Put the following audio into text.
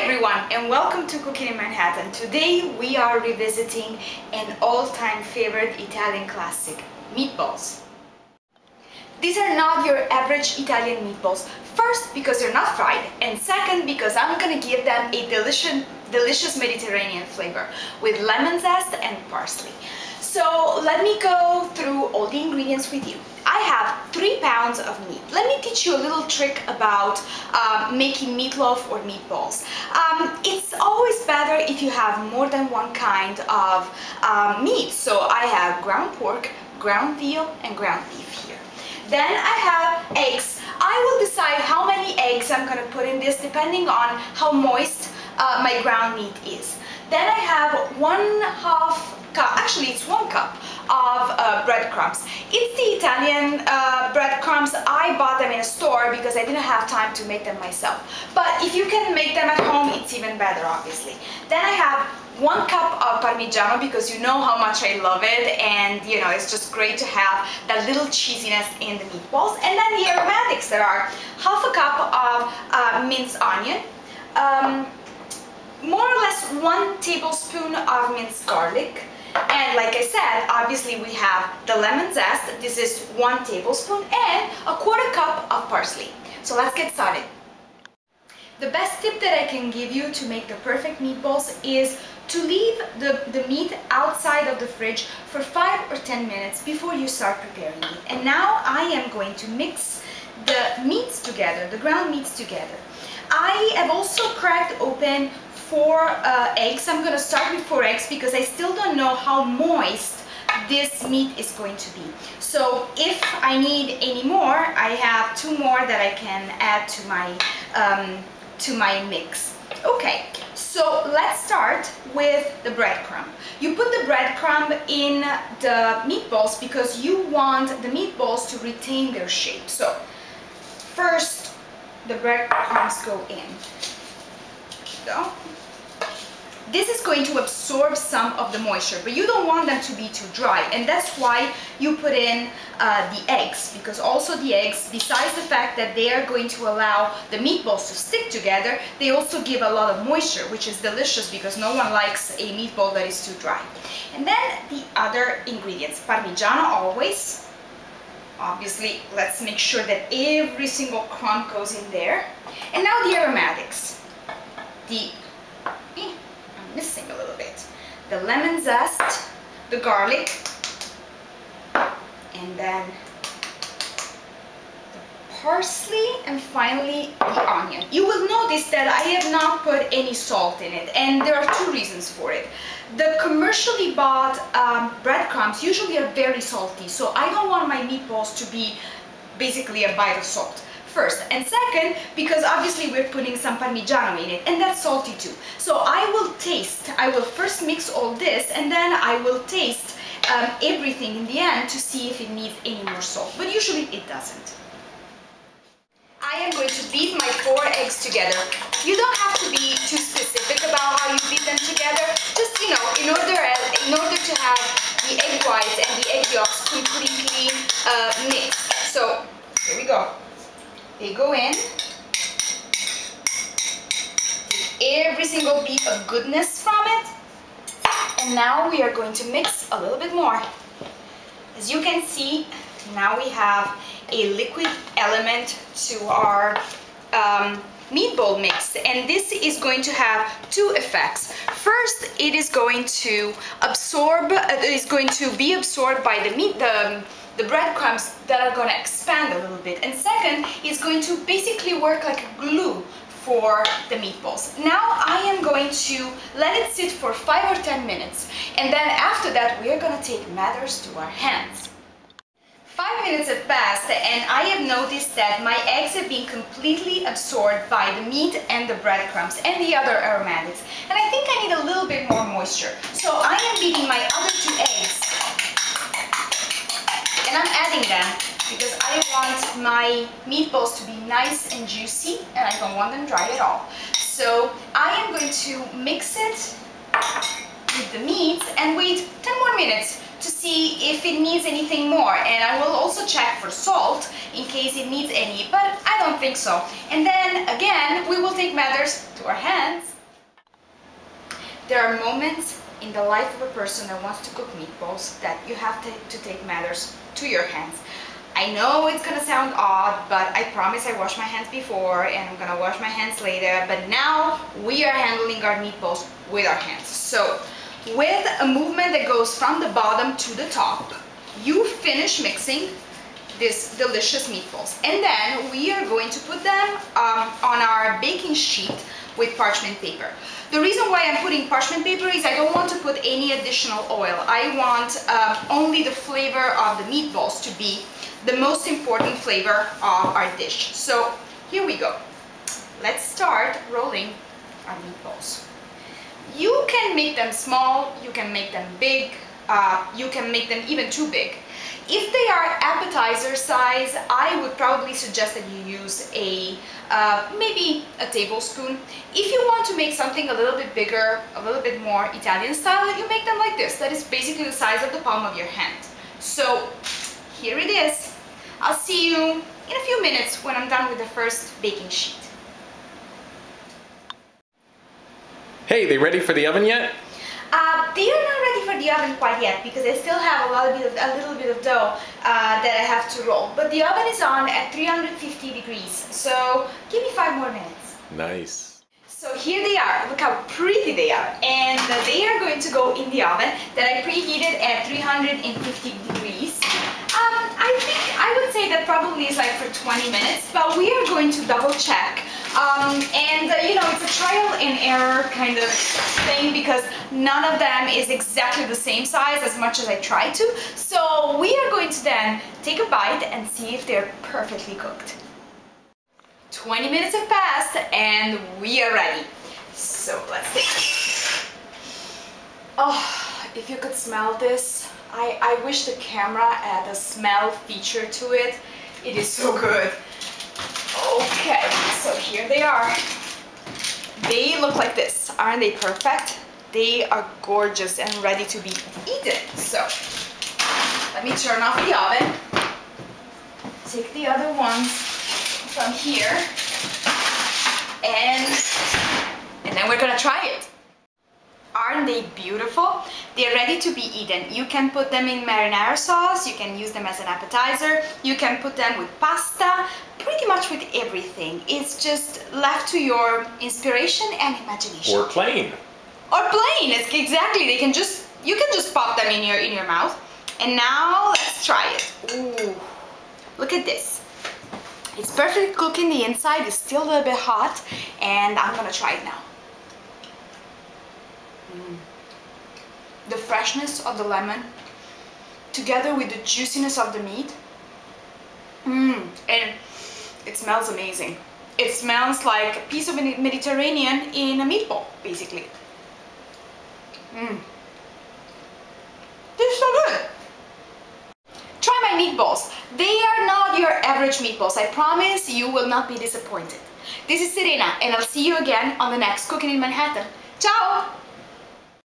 Hey everyone, and welcome to Cooking in Manhattan. Today we are revisiting an all-time favorite Italian classic, meatballs. These are not your average Italian meatballs. First, because they're not fried, and second, because I'm gonna give them a delicious Mediterranean flavor with lemon zest and parsley. So let me go through all the ingredients with you. I have 3 pounds of meat. Let me teach you a little trick about making meatloaf or meatballs. It's always better if you have more than one kind of meat. So I have ground pork, ground veal, and ground beef here. Then I have eggs. I will decide how many eggs I'm gonna put in this depending on how moist my ground meat is. Then I have 1/2 cup, actually it's 1 cup of breadcrumbs. It's the Italian breadcrumbs. I bought them in a store because I didn't have time to make them myself. But if you can make them at home, it's even better, obviously. Then I have 1 cup of Parmigiano because you know how much I love it, and you know, it's just great to have that little cheesiness in the meatballs. And then the aromatics, there are 1/2 cup of minced onion, more or less 1 tablespoon of minced garlic, and like I said, obviously we have the lemon zest. This is 1 tablespoon and 1/4 cup of parsley. So let's get started. The best tip that I can give you to make the perfect meatballs is to leave the meat outside of the fridge for 5 or 10 minutes before you start preparing it. And now I am going to mix the meats together, the ground meats together. I have also cracked open 4 eggs. I'm going to start with 4 eggs because I still don't know how moist this meat is going to be. So if I need any more, I have 2 more that I can add to my mix. Okay, so let's start with the breadcrumb. You put the breadcrumb in the meatballs because you want the meatballs to retain their shape. So first, the breadcrumbs go in. So this is going to absorb some of the moisture, but you don't want them to be too dry, and that's why you put in the eggs, because also the eggs, besides the fact that they are going to allow the meatballs to stick together, they also give a lot of moisture, which is delicious because no one likes a meatball that is too dry. And then the other ingredients, Parmigiano always. Obviously, let's make sure that every single crumb goes in there. And now the aromatics. I'm missing a little bit. The lemon zest, the garlic, and then the parsley, and finally the onion. You will notice that I have not put any salt in it, and there are 2 reasons for it. The commercially bought breadcrumbs usually are very salty, so I don't want my meatballs to be basically a bite of salt. First, and second, because obviously we're putting some Parmigiano in it, and that's salty too. So I will first mix all this, and then I will taste everything in the end to see if it needs any more salt, but usually it doesn't. I am going to beat my 4 eggs together. You don't have to be too specific about how you beat them together, just, you know, in order to have the egg whites and the egg yolks completely mixed. So here we go. They go in. Take every single bit of goodness from it. And now we are going to mix a little bit more. As you can see, now we have a liquid element to our meatball mix. And this is going to have 2 effects. First, it is going to absorb, be absorbed by the meat, the breadcrumbs that are going to expand a little bit, and second, it's going to basically work like a glue for the meatballs. Now I am going to let it sit for 5 or 10 minutes, and then after that we are going to take matters to our hands. 5 minutes have passed, and I have noticed that my eggs have been completely absorbed by the meat and the breadcrumbs and the other aromatics, and I think I need a little bit more moisture. So I am beating my other 2 eggs. And I'm adding them because I want my meatballs to be nice and juicy, and I don't want them dry at all. So I am going to mix it with the meat and wait 10 more minutes to see if it needs anything more, and I will also check for salt in case it needs any, but I don't think so. And then again we will take matters to our hands. There are moments in the life of a person that wants to cook meatballs that you have to take matters to your hands. I know it's gonna sound odd, but I promise I washed my hands before and I'm gonna wash my hands later, but now we are handling our meatballs with our hands. So with a movement that goes from the bottom to the top, you finish mixing these delicious meatballs, and then we are going to put them on our baking sheet with parchment paper. The reason why I'm putting parchment paper is I don't want to put any additional oil. I want only the flavor of the meatballs to be the most important flavor of our dish. So here we go. Let's start rolling our meatballs. You can make them small, you can make them big, you can make them even too big. If they are appetizer size, I would probably suggest that you use a maybe a tablespoon. If you want to make something a little bit bigger, a little bit more Italian style, you make them like this. That is basically the size of the palm of your hand. So here it is. I'll see you in a few minutes when I'm done with the first baking sheet. Hey, they ready for the oven yet? They are not ready for the oven quite yet because I still have a little bit of dough that I have to roll. But the oven is on at 350 degrees, so give me 5 more minutes. Nice. So here they are. Look how pretty they are, and they are going to go in the oven that I preheated at 350 degrees. I think I would say that probably is like for 20 minutes, but we are going to double check. You know, it's a trial and error kind of thing because none of them is exactly the same size as much as I try to. So we are going to then take a bite and see if they're perfectly cooked. 20 minutes have passed and we are ready. So let's see. Oh, if you could smell this. I wish the camera had a smell feature to it. It is so good. Okay, so here they are. They look like this. Aren't they perfect? They are gorgeous and ready to be eaten. So let me turn off the oven. Take the other ones from here. And then we're gonna try it. Aren't they beautiful? They're ready to be eaten. You can put them in marinara sauce, you can use them as an appetizer, you can put them with pasta, pretty much with everything. It's just left to your inspiration and imagination. Or plain. Or plain, exactly. They can just, you can just pop them in your mouth. And now let's try it. Ooh, look at this. It's perfectly cooked in the inside, it's still a little bit hot, and I'm gonna try it now. The freshness of the lemon together with the juiciness of the meat, and it smells amazing. It smells like a piece of Mediterranean in a meatball, basically. They're so good. Try my meatballs. They are not your average meatballs. I promise you will not be disappointed. This is Serena, and I'll see you again on the next Cooking in Manhattan. Ciao!